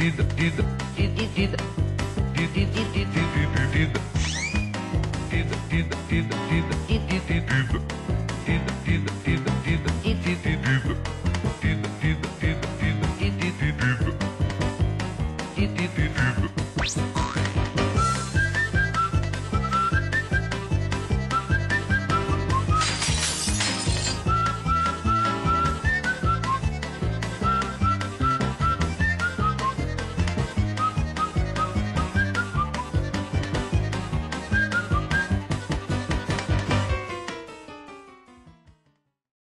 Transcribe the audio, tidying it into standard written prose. did